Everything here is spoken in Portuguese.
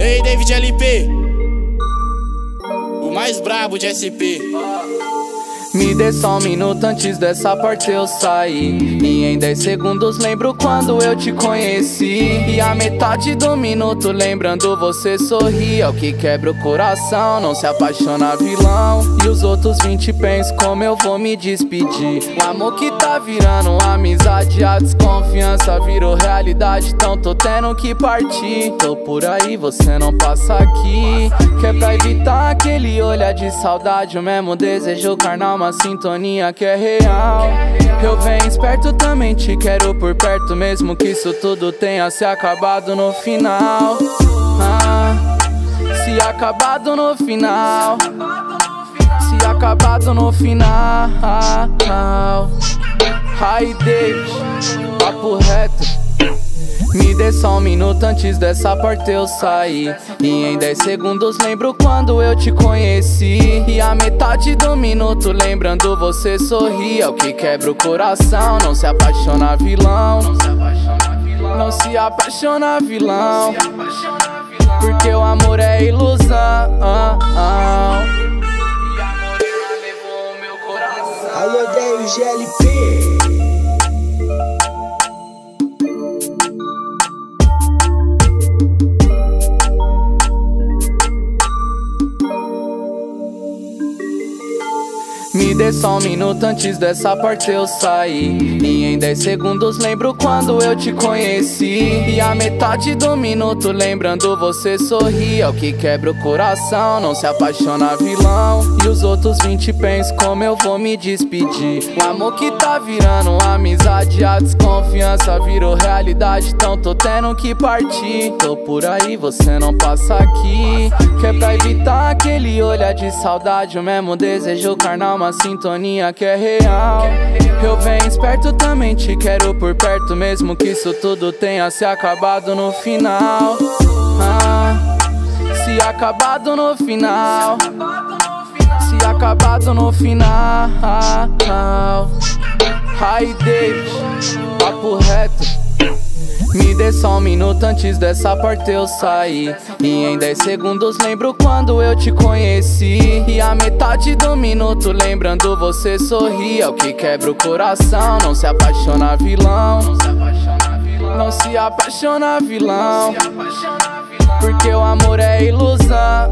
Ei, David LP, o mais brabo de SP. Me dê só um minuto antes dessa parte eu sair. E em 10 segundos lembro quando eu te conheci. E a metade do minuto lembrando você sorrir. É o que quebra o coração, não se apaixona vilão. E os outros 20 pensam como eu vou me despedir. O amor que tá virando amizade, a desconfiança virou realidade. Então tô tendo que partir. Tô por aí, você não passa aqui. Que é pra evitar aquele olhar de saudade. O mesmo desejo carnal, uma sintonia que é real. Eu venho esperto, também te quero por perto, mesmo que isso tudo tenha se acabado no final. Se acabado no final. Se acabado no final. Ai, David, papo reto. Me dê só um minuto antes dessa porta eu sair. E em 10 segundos lembro quando eu te conheci. E a metade do minuto lembrando você sorrir. É o que quebra o coração, não se apaixona vilão. Não se apaixona vilão, porque o amor é ilusão. E amor ela levou o meu coração. Alô, David LP. Me dê só um minuto antes dessa parte eu sair. E em 10 segundos lembro quando eu te conheci. E a metade do minuto lembrando você sorrir. É o que quebra o coração, não se apaixona vilão. E os outros 20 pensam como eu vou me despedir. O amor que tá virando amizade, a desconfiança virou realidade. Então tô tendo que partir. Tô por aí, você não passa aqui. Que é pra evitar aquele olhar de saudade. O mesmo desejo carnal, uma sintonia que é real. Eu venho esperto, também te quero por perto, mesmo que isso tudo tenha se acabado no final. Se acabado no final. Se acabado no final. Ai, David, papo reto. Me dê só um minuto antes dessa porta eu sair. E em 10 segundos lembro quando eu te conheci. E a metade do minuto lembrando você sorrir. É o que quebra o coração, não se apaixona vilão. Não se apaixona vilão, porque o amor é ilusão.